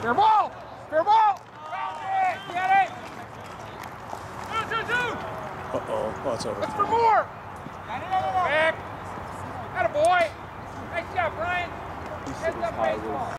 Fair ball! Fair ball! Get it! 2-2-2! Uh-oh, that's over. Look for more! Back! Atta boy! Nice job, Bryan! Heads up baseball.